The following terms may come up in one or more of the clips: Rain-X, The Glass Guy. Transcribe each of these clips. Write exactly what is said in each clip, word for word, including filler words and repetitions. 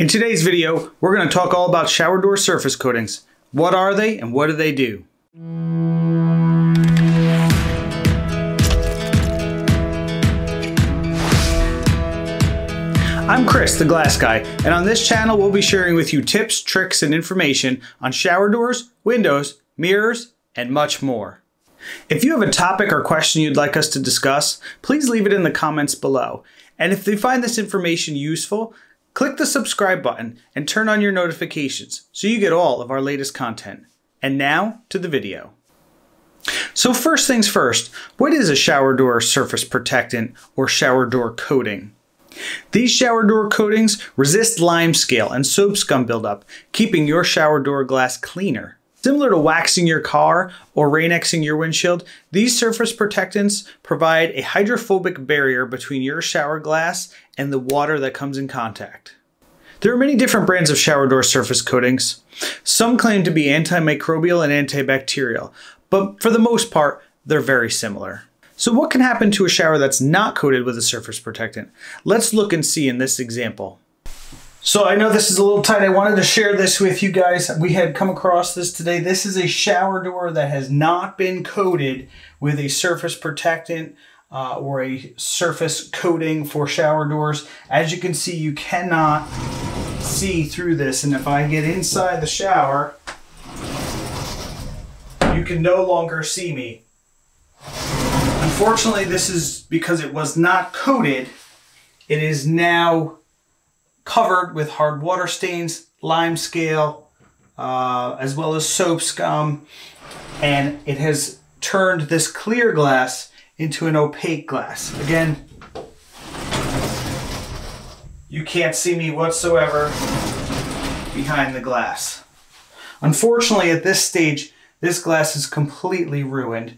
In today's video, we're going to talk all about shower door surface coatings. What are they and what do they do? I'm Chris, the Glass Guy, and on this channel we'll be sharing with you tips, tricks, and information on shower doors, windows, mirrors, and much more. If you have a topic or question you'd like us to discuss, please leave it in the comments below. And if you find this information useful, click the subscribe button and turn on your notifications so you get all of our latest content. And now to the video. So first things first, what is a shower door surface protectant or shower door coating? These shower door coatings resist limescale and soap scum buildup, keeping your shower door glass cleaner. Similar to waxing your car or Rain-Xing your windshield, these surface protectants provide a hydrophobic barrier between your shower glass and the water that comes in contact. There are many different brands of shower door surface coatings. Some claim to be antimicrobial and antibacterial, but for the most part, they're very similar. So what can happen to a shower that's not coated with a surface protectant? Let's look and see in this example. So I know this is a little tight. I wanted to share this with you guys. We had come across this today. This is a shower door that has not been coated with a surface protectant uh, or a surface coating for shower doors. As you can see, you cannot see through this. And if I get inside the shower, you can no longer see me. Unfortunately, this is because it was not coated. It is now covered with hard water stains, limescale, uh, as well as soap scum, and it has turned this clear glass into an opaque glass. Again, you can't see me whatsoever behind the glass. Unfortunately, at this stage, this glass is completely ruined.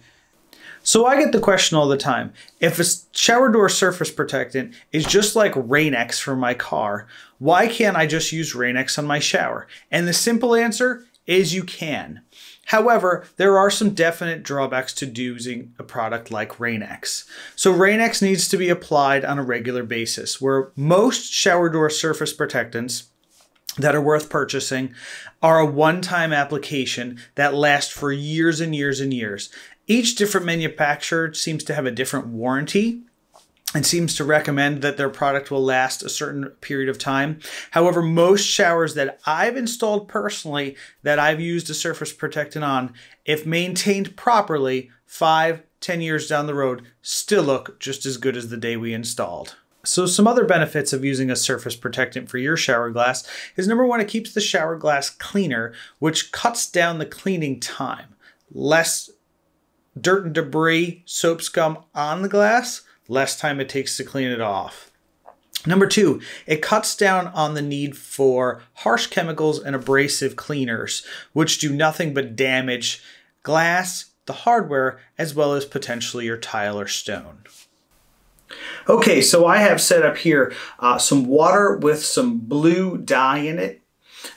So I get the question all the time, if a shower door surface protectant is just like Rain-X for my car, why can't I just use Rain-X on my shower? And the simple answer is you can. However, there are some definite drawbacks to using a product like Rain-X. So Rain-X needs to be applied on a regular basis, where most shower door surface protectants that are worth purchasing are a one-time application that lasts for years and years and years. Each different manufacturer seems to have a different warranty and seems to recommend that their product will last a certain period of time. However, most showers that I've installed personally that I've used a surface protectant on, if maintained properly, five, ten years down the road, still look just as good as the day we installed. So some other benefits of using a surface protectant for your shower glass is, number one, it keeps the shower glass cleaner, which cuts down the cleaning time. Less dirt and debris, soap scum on the glass, less time it takes to clean it off. Number two, it cuts down on the need for harsh chemicals and abrasive cleaners, which do nothing but damage glass, the hardware, as well as potentially your tile or stone. Okay, so I have set up here uh, some water with some blue dye in it,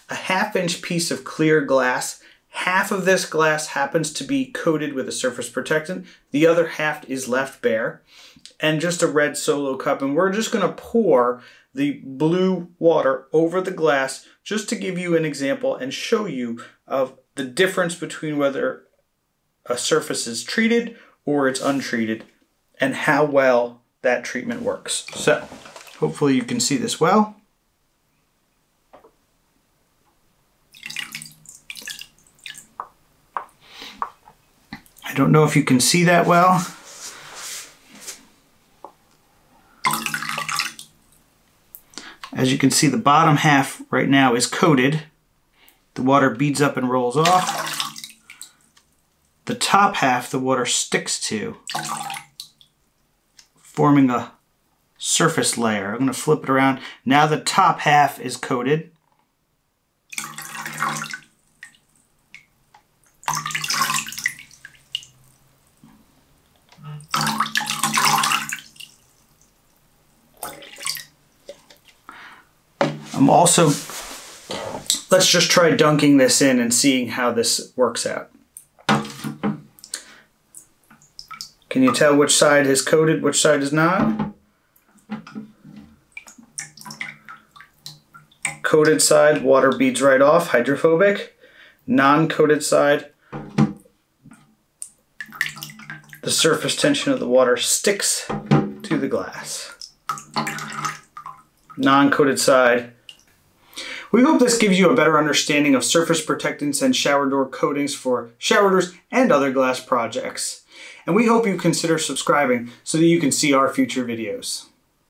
a half inch piece of clear glass. Half of this glass happens to be coated with a surface protectant. The other half is left bare, and just a red solo cup. And we're just going to pour the blue water over the glass just to give you an example and show you of the difference between whether a surface is treated or it's untreated and how well that treatment works. So hopefully you can see this well. I don't know if you can see that well. As you can see, the bottom half right now is coated. The water beads up and rolls off. The top half the water sticks to, forming a surface layer. I'm going to flip it around. Now the top half is coated. I'm also, let's just try dunking this in and seeing how this works out. Can you tell which side is coated, which side is not? coated side, water beads right off, hydrophobic. Non-coated side, the surface tension of the water sticks to the glass. Non-coated side. We hope this gives you a better understanding of surface protectants and shower door coatings for shower doors and other glass projects. And we hope you consider subscribing so that you can see our future videos.